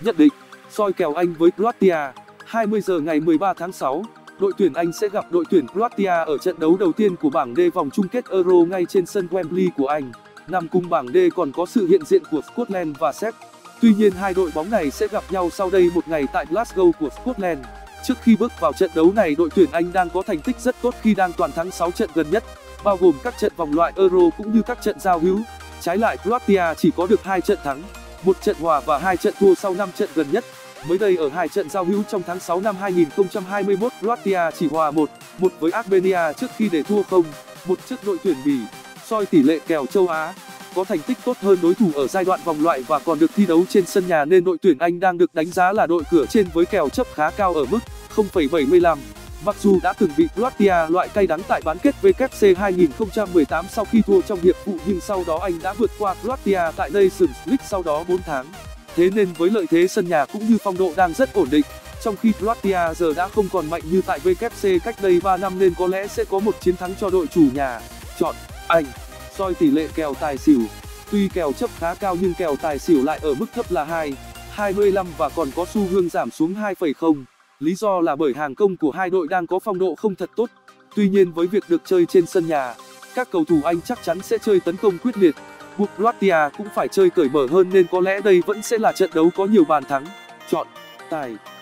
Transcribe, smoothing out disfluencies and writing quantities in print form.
Nhận định, soi kèo Anh với Croatia. 20 giờ ngày 13 tháng 6, đội tuyển Anh sẽ gặp đội tuyển Croatia ở trận đấu đầu tiên của bảng D vòng chung kết Euro ngay trên sân Wembley của Anh. Nằm cùng bảng D còn có sự hiện diện của Scotland và Séc. Tuy nhiên, hai đội bóng này sẽ gặp nhau sau đây một ngày tại Glasgow của Scotland. Trước khi bước vào trận đấu này, đội tuyển Anh đang có thành tích rất tốt khi đang toàn thắng 6 trận gần nhất, bao gồm các trận vòng loại Euro cũng như các trận giao hữu. Trái lại, Croatia chỉ có được 2 trận thắng, 1 trận hòa và 2 trận thua sau 5 trận gần nhất. Mới đây ở 2 trận giao hữu trong tháng 6 năm 2021, Croatia chỉ hòa 1-1 với Albania trước khi để thua 0-1 trước đội tuyển Bỉ. Soi tỷ lệ kèo châu Á, có thành tích tốt hơn đối thủ ở giai đoạn vòng loại và còn được thi đấu trên sân nhà nên đội tuyển Anh đang được đánh giá là đội cửa trên với kèo chấp khá cao ở mức 0,75. Mặc dù đã từng bị Croatia loại cay đắng tại bán kết WC 2018 sau khi thua trong hiệp phụ, nhưng sau đó Anh đã vượt qua Croatia tại Nations League sau đó 4 tháng. Thế nên với lợi thế sân nhà cũng như phong độ đang rất ổn định, trong khi Croatia giờ đã không còn mạnh như tại WC cách đây 3 năm nên có lẽ sẽ có một chiến thắng cho đội chủ nhà. Chọn Anh. Soi tỷ lệ kèo tài xỉu. Tuy kèo chấp khá cao nhưng kèo tài xỉu lại ở mức thấp là 2,25 và còn có xu hướng giảm xuống 2,0. Lý do là bởi hàng công của hai đội đang có phong độ không thật tốt. Tuy nhiên với việc được chơi trên sân nhà, các cầu thủ Anh chắc chắn sẽ chơi tấn công quyết liệt, buộc Croatia cũng phải chơi cởi mở hơn nên có lẽ đây vẫn sẽ là trận đấu có nhiều bàn thắng. Chọn tài.